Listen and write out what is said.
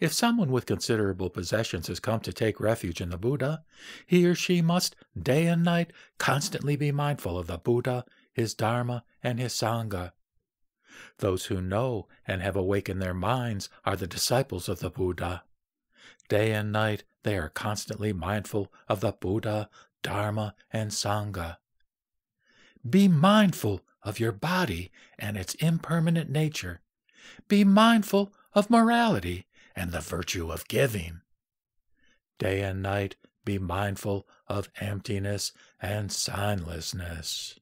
If someone with considerable possessions has come to take refuge in the Buddha, he or she must, day and night, constantly be mindful of the Buddha, his Dharma, and his Sangha. Those who know and have awakened their minds are the disciples of the Buddha. Day and night they are constantly mindful of the Buddha, Dharma, and Sangha. Be mindful of your body and its impermanent nature. Be mindful of morality and the virtue of giving. Day and night be mindful of emptiness and signlessness.